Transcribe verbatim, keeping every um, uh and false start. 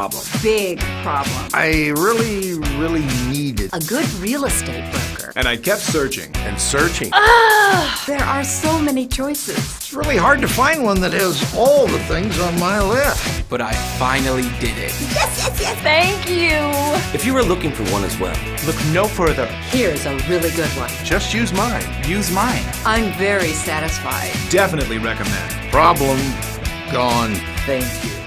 problem. Big problem. I really, really needed a good real estate broker. And I kept searching and searching. Ugh, there are so many choices. It's really hard to find one that has all the things on my list. But I finally did it. Yes, yes, yes. Thank you. If you were looking for one as well, look no further. Here's a really good one. Just use mine. Use mine. I'm very satisfied. Definitely recommend. Problem gone. Thank you.